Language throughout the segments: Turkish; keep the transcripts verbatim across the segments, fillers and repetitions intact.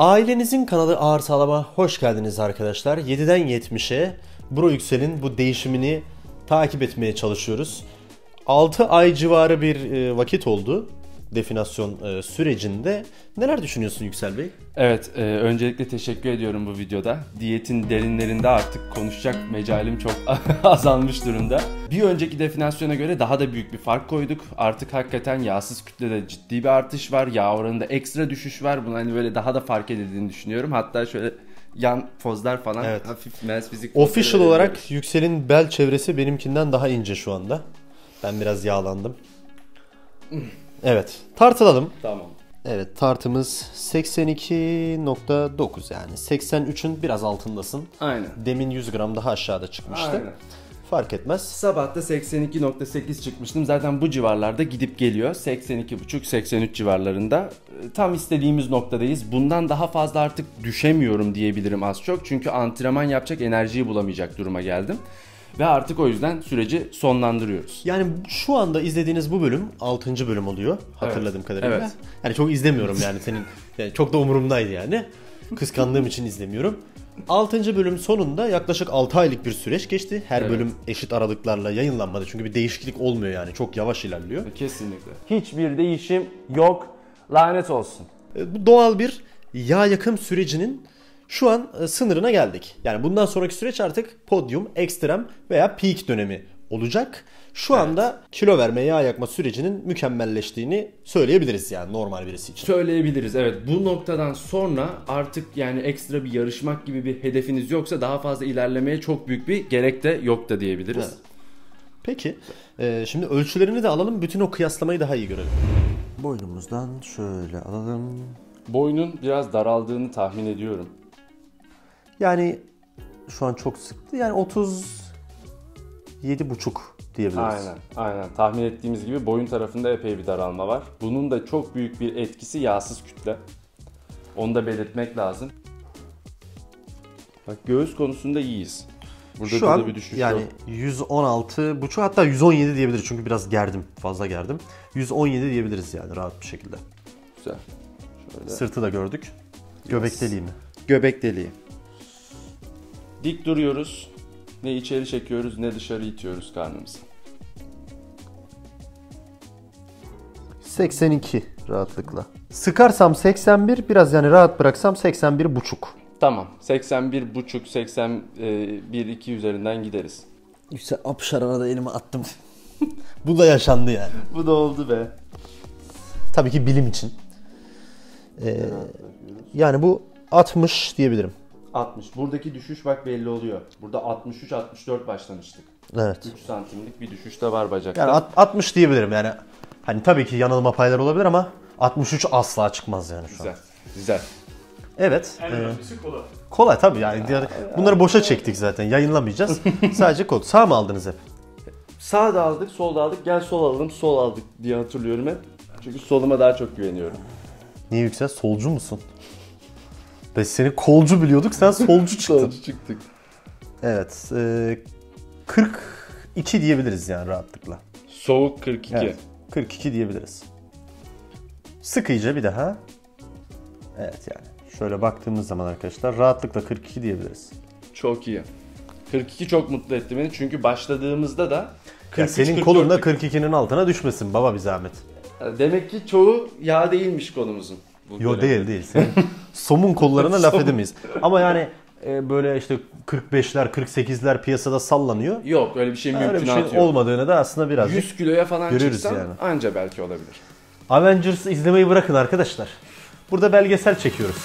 Ailenizin kanalı Ağır Sağlam'a hoş geldiniz arkadaşlar. yediden yetmişe BroYüksel'in bu değişimini takip etmeye çalışıyoruz. altı ay civarı bir vakit oldu definasyon sürecinde. Neler düşünüyorsun Yüksel Bey? Evet, e, öncelikle teşekkür ediyorum bu videoda. Diyetin derinlerinde artık konuşacak mecalim çok azalmış durumda. Bir önceki definasyona göre daha da büyük bir fark koyduk. Artık hakikaten yağsız kütlede ciddi bir artış var. Yağ oranında ekstra düşüş var. Bunu hani böyle daha da fark edildiğini düşünüyorum. Hatta şöyle yan pozlar falan, evet. Hafif mens fizik. Official olarak Yüksel'in bel çevresi benimkinden daha ince şu anda. Ben biraz yağlandım. Evet, tartılalım. Tamam. Evet, tartımız seksen iki nokta dokuz, yani seksen üçün biraz altındasın. Aynen. Demin yüz gram daha aşağıda çıkmıştı. Aynen. Fark etmez. Sabah da seksen iki nokta sekiz çıkmıştım. Zaten bu civarlarda gidip geliyor. seksen iki buçuk seksen üç civarlarında. Tam istediğimiz noktadayız. Bundan daha fazla artık düşemiyorum diyebilirim az çok. Çünkü antrenman yapacak enerjiyi bulamayacak duruma geldim. Ve artık o yüzden süreci sonlandırıyoruz. Yani şu anda izlediğiniz bu bölüm altıncı bölüm oluyor hatırladığım, evet, kadarıyla. Evet. Yani çok izlemiyorum yani senin, yani çok da umurumdaydı yani. Kıskandığım için izlemiyorum. altıncı bölüm sonunda yaklaşık altı aylık bir süreç geçti. Her, evet, bölüm eşit aralıklarla yayınlanmadı. Çünkü bir değişiklik olmuyor yani. Çok yavaş ilerliyor. Kesinlikle. Hiçbir değişim yok. Lanet olsun. Bu doğal bir yağ yakım sürecinin şu an sınırına geldik. Yani bundan sonraki süreç artık podyum, ekstrem veya peak dönemi olacak. Şu, evet, anda kilo verme, yağ yakma sürecinin mükemmelleştiğini söyleyebiliriz yani normal birisi için. Söyleyebiliriz, evet. Bu noktadan sonra artık yani ekstra bir yarışmak gibi bir hedefiniz yoksa daha fazla ilerlemeye çok büyük bir gerek de yok da diyebiliriz. Evet. Peki, şimdi ölçülerini de alalım. Bütün o kıyaslamayı daha iyi görelim. Boynumuzdan şöyle alalım. Boynun biraz daraldığını tahmin ediyorum. Yani şu an çok sıktı. Yani otuz yedi buçuk diyebiliriz. Aynen, aynen. Tahmin ettiğimiz gibi boyun tarafında epey bir daralma var. Bunun da çok büyük bir etkisi yağsız kütle. Onu da belirtmek lazım. Bak göğüs konusunda iyiyiz. Burada şu an bir düşüş yani yüz on altı buçuk, hatta yüz on yedi diyebiliriz. Çünkü biraz gerdim, fazla gerdim. yüz on yedi diyebiliriz yani rahat bir şekilde. Güzel. Şöyle. Sırtı da gördük. Yes. Göbek deliği mi? Göbek deliği. Dik duruyoruz. Ne içeri çekiyoruz ne dışarı itiyoruz karnımızı. seksen iki rahatlıkla. Sıkarsam seksen bir, biraz yani rahat bıraksam seksen bir buçuk. Tamam. seksen bir buçuk seksen bir iki üzerinden gideriz. Yüksel apışar, arada elime attım. Bu da yaşandı yani. Bu da oldu be. Tabii ki bilim için. Ee, yani bu altmış diyebilirim. altmış. Buradaki düşüş bak belli oluyor. Burada altmış üç altmış dört başlamıştık. Evet. üç santimlik bir düşüş de var bacakta. Yani altmış diyebilirim yani. Hani tabii ki yanılma payları olabilir ama altmış üç asla çıkmaz yani şu güzel, an. Güzel. Evet. En önemlisi ee, kolay. Kolay tabii yani. Ya, bunları ya, boşa ya. çektik zaten. Yayınlamayacağız. Sadece kol. Sağ mı aldınız hep? Sağ da aldık, sol da aldık. Gel sol alalım, sol aldık diye hatırlıyorum hep. Çünkü soluma daha çok güveniyorum. Niye Yüksel? Solcu musun? Biz seni kolcu biliyorduk, sen solcu çıktın. Solcu çıktık. Evet, e, kırk iki diyebiliriz yani rahatlıkla. Soğuk kırk iki. Evet, kırk iki diyebiliriz. Sık iyice bir daha. Evet yani şöyle baktığımız zaman arkadaşlar rahatlıkla kırk iki diyebiliriz. Çok iyi. kırk iki çok mutlu etti beni çünkü başladığımızda da kırk üç, senin kolunda kırk ikinin altına düşmesin baba bir zahmet. Demek ki çoğu yağ değilmiş konumuzun. Yo değil değil. Senin somun kollarına laf edemeyiz. Ama yani e, böyle işte kırk beşler kırk sekizler piyasada sallanıyor. Yok öyle bir şey mümkün değil. Öyle bir şey olmadığını da aslında biraz yüz kiloya falan çıksan yani. Anca belki olabilir. Avengers'ı izlemeyi bırakın arkadaşlar. Burada belgesel çekiyoruz.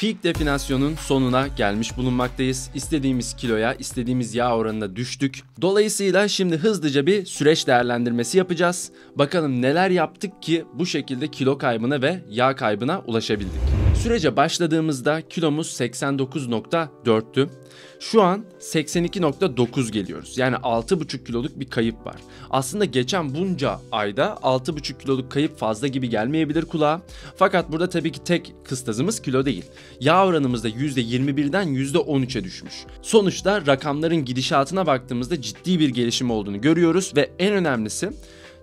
Peak definasyonun sonuna gelmiş bulunmaktayız. İstediğimiz kiloya, istediğimiz yağ oranına düştük. Dolayısıyla şimdi hızlıca bir süreç değerlendirmesi yapacağız. Bakalım neler yaptık ki bu şekilde kilo kaybına ve yağ kaybına ulaşabildik. Sürece başladığımızda kilomuz seksen dokuz nokta dörttü. Şu an seksen iki nokta dokuz geliyoruz. Yani altı buçuk kiloluk bir kayıp var. Aslında geçen bunca ayda altı buçuk kiloluk kayıp fazla gibi gelmeyebilir kulağa. Fakat burada tabii ki tek kıstazımız kilo değil. Yağ oranımız da yüzde yirmi birden yüzde on üçe düşmüş. Sonuçta rakamların gidişatına baktığımızda ciddi bir gelişim olduğunu görüyoruz ve en önemlisi,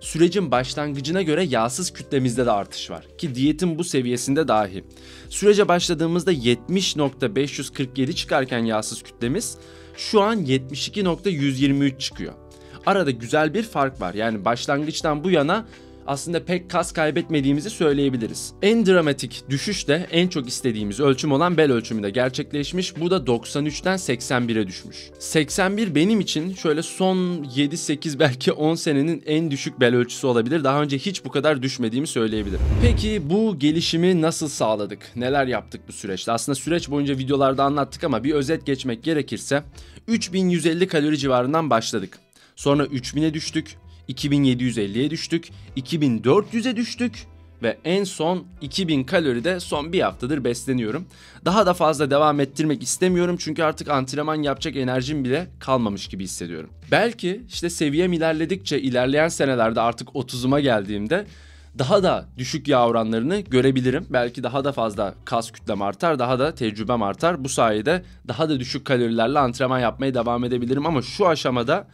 sürecin başlangıcına göre yağsız kütlemizde de artış var ki diyetin bu seviyesinde dahi. Sürece başladığımızda yetmiş nokta beş yüz kırk yedi çıkarken yağsız kütlemiz şu an yetmiş iki nokta yüz yirmi üç çıkıyor. Arada güzel bir fark var, yani başlangıçtan bu yana aslında pek kas kaybetmediğimizi söyleyebiliriz. En dramatik düşüş de en çok istediğimiz ölçüm olan bel ölçümünde gerçekleşmiş. Bu da doksan üçten seksen bire düşmüş. seksen bir benim için şöyle son yedi sekiz belki on senenin en düşük bel ölçüsü olabilir. Daha önce hiç bu kadar düşmediğimi söyleyebilirim. Peki bu gelişimi nasıl sağladık? Neler yaptık bu süreçte? Aslında süreç boyunca videolarda anlattık ama bir özet geçmek gerekirse üç bin yüz elli kalori civarından başladık. Sonra üç bine düştük. iki bin yedi yüz elliye düştük, iki bin dört yüze düştük ve en son iki bin kaloride son bir haftadır besleniyorum. Daha da fazla devam ettirmek istemiyorum çünkü artık antrenman yapacak enerjim bile kalmamış gibi hissediyorum. Belki işte seviyem ilerledikçe ilerleyen senelerde artık otuzuma geldiğimde daha da düşük yağ oranlarını görebilirim. Belki daha da fazla kas kütlem artar, daha da tecrübem artar. Bu sayede daha da düşük kalorilerle antrenman yapmaya devam edebilirim ama şu aşamada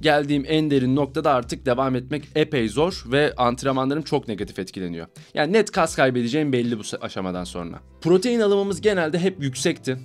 geldiğim en derin noktada artık devam etmek epey zor ve antrenmanlarım çok negatif etkileniyor. Yani net kas kaybedeceğim belli bu aşamadan sonra. Protein alımımız genelde hep yüksekti.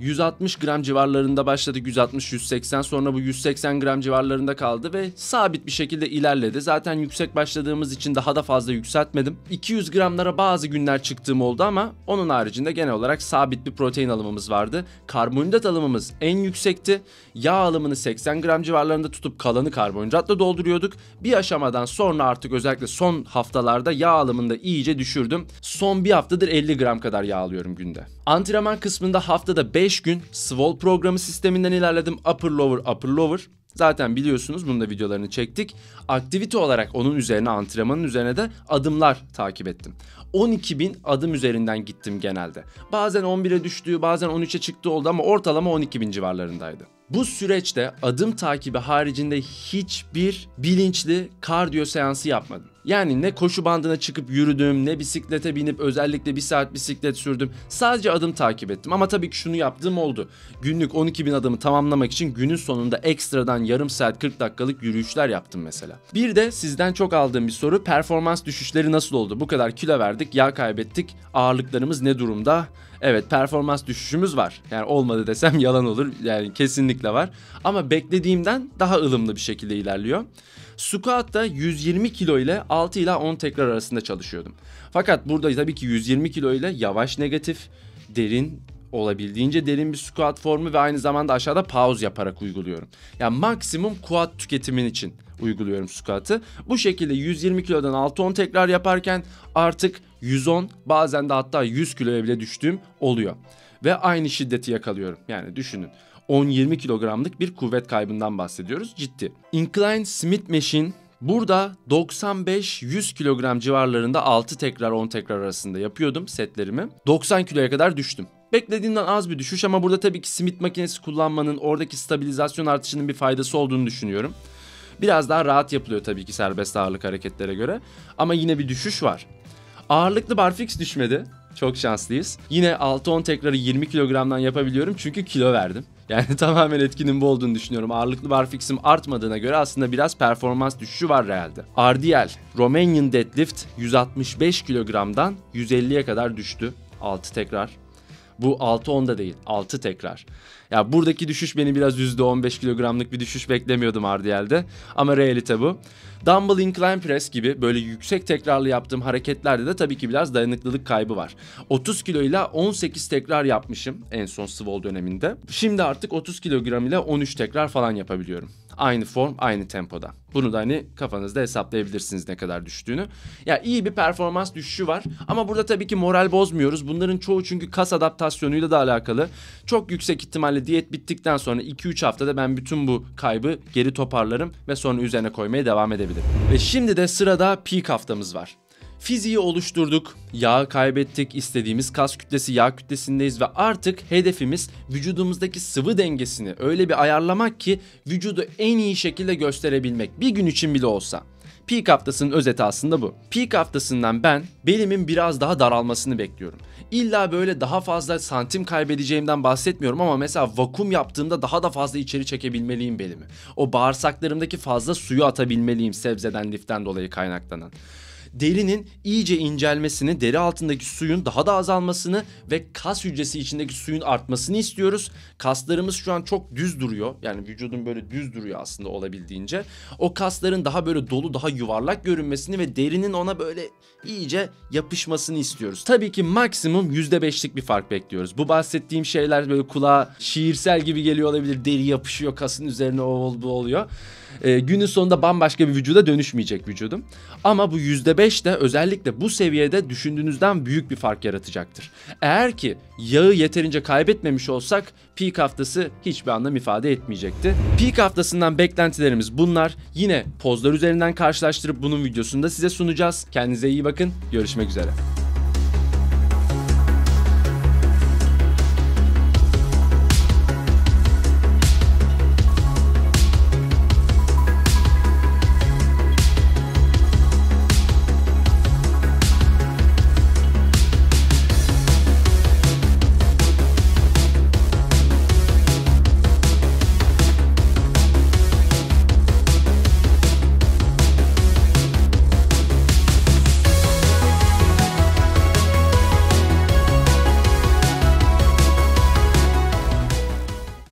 yüz altmış gram civarlarında başladık, yüz altmış yüz seksen, sonra bu yüz seksen gram civarlarında kaldı ve sabit bir şekilde ilerledi. Zaten yüksek başladığımız için daha da fazla yükseltmedim. iki yüz gramlara bazı günler çıktığım oldu ama onun haricinde genel olarak sabit bir protein alımımız vardı. Karbonhidrat alımımız en yüksekti. Yağ alımını seksen gram civarlarında tutup kalanı karbonhidratla dolduruyorduk. Bir aşamadan sonra artık özellikle son haftalarda yağ alımını da iyice düşürdüm. Son bir haftadır elli gram kadar yağ alıyorum günde. Antrenman kısmında haftada beş beş gün Swoll programı sisteminden ilerledim. Upper Lower, Upper Lower. Zaten biliyorsunuz, bunun da videolarını çektik. Aktivite olarak onun üzerine, antrenmanın üzerine de adımlar takip ettim. on iki bin adım üzerinden gittim genelde. Bazen on bire düştüğü, bazen on üçe çıktığı oldu ama ortalama on iki bin civarlarındaydı. Bu süreçte adım takibi haricinde hiçbir bilinçli kardiyo seansı yapmadım. Yani ne koşu bandına çıkıp yürüdüm, ne bisiklete binip özellikle bir saat bisiklet sürdüm. Sadece adım takip ettim ama tabii ki şunu yaptığım oldu. Günlük on iki bin adımı tamamlamak için günün sonunda ekstradan yarım saat kırk dakikalık yürüyüşler yaptım mesela. Bir de sizden çok aldığım bir soru, performans düşüşleri nasıl oldu? Bu kadar kilo verdik, yağ kaybettik, ağırlıklarımız ne durumda? Evet, performans düşüşümüz var. Yani olmadı desem yalan olur. Yani kesinlikle var. Ama beklediğimden daha ılımlı bir şekilde ilerliyor. Squat'ta yüz yirmi kilo ile altı ila on tekrar arasında çalışıyordum. Fakat burada tabii ki yüz yirmi kilo ile yavaş negatif, derin, olabildiğince derin bir squat formu ve aynı zamanda aşağıda pause yaparak uyguluyorum. Yani maksimum quad tüketimin için uyguluyorum squat'ı. Bu şekilde yüz yirmi kilodan altı on tekrar yaparken artık yüz on, bazen de hatta yüz kiloya bile düştüğüm oluyor. Ve aynı şiddeti yakalıyorum. Yani düşünün, on yirmi kilogramlık bir kuvvet kaybından bahsediyoruz. Ciddi. Incline Smith Machine. Burada doksan beş yüz kilogram civarlarında altı tekrar on tekrar arasında yapıyordum setlerimi. doksan kiloya kadar düştüm. Beklediğimden az bir düşüş ama burada tabii ki Smith makinesi kullanmanın, oradaki stabilizasyon artışının bir faydası olduğunu düşünüyorum. Biraz daha rahat yapılıyor tabii ki serbest ağırlık hareketlere göre ama yine bir düşüş var. Ağırlıklı barfix düşmedi. Çok şanslıyız. Yine altı on tekrarı yirmi kilogramdan yapabiliyorum çünkü kilo verdim. Yani tamamen etkinin bu olduğunu düşünüyorum. Ağırlıklı barfix'im artmadığına göre aslında biraz performans düşüşü var realde. R D L, Romanian deadlift, yüz altmış beş kilogramdan yüz elliye kadar düştü. altı tekrar. Bu altı on da değil, altı tekrar. Ya buradaki düşüş beni biraz yüzde on beş kilogramlık bir düşüş beklemiyordum R D L'de ama realite bu. Dumbbell incline press gibi böyle yüksek tekrarlı yaptığım hareketlerde de tabii ki biraz dayanıklılık kaybı var. otuz kilo ile on sekiz tekrar yapmışım en son Swoll döneminde. Şimdi artık otuz kilogram ile on üç tekrar falan yapabiliyorum. Aynı form, aynı tempoda. Bunu da hani kafanızda hesaplayabilirsiniz ne kadar düştüğünü. Ya iyi bir performans düşüşü var ama burada tabii ki moral bozmuyoruz. Bunların çoğu çünkü kas adaptasyonuyla da alakalı. Çok yüksek ihtimalle diyet bittikten sonra iki üç haftada ben bütün bu kaybı geri toparlarım ve sonra üzerine koymaya devam edebilirim. Ve şimdi de sırada peak haftamız var. Fiziği oluşturduk, yağı kaybettik, istediğimiz kas kütlesi, yağ kütlesindeyiz ve artık hedefimiz vücudumuzdaki sıvı dengesini öyle bir ayarlamak ki vücudu en iyi şekilde gösterebilmek, bir gün için bile olsa. Peak haftasının özeti aslında bu. Peak haftasından ben belimin biraz daha daralmasını bekliyorum. İlla böyle daha fazla santim kaybedeceğimden bahsetmiyorum ama mesela vakum yaptığımda daha da fazla içeri çekebilmeliyim belimi. O bağırsaklarımdaki fazla suyu atabilmeliyim sebzeden, liften dolayı kaynaklanan. Derinin iyice incelmesini, deri altındaki suyun daha da azalmasını ve kas hücresi içindeki suyun artmasını istiyoruz. Kaslarımız şu an çok düz duruyor. Yani vücudun böyle düz duruyor aslında olabildiğince. O kasların daha böyle dolu, daha yuvarlak görünmesini ve derinin ona böyle iyice yapışmasını istiyoruz. Tabii ki maksimum yüzde beşlik bir fark bekliyoruz. Bu bahsettiğim şeyler böyle kulağa şiirsel gibi geliyor olabilir. Deri yapışıyor, kasın üzerine oldu oluyor. Ee, günün sonunda bambaşka bir vücuda dönüşmeyecek vücudum. Ama bu yüzde beş de özellikle bu seviyede düşündüğünüzden büyük bir fark yaratacaktır. Eğer ki yağı yeterince kaybetmemiş olsak peak haftası hiçbir anlam ifade etmeyecekti. Peak haftasından beklentilerimiz bunlar. Yine pozlar üzerinden karşılaştırıp bunun videosunu da size sunacağız. Kendinize iyi bakın. Görüşmek üzere.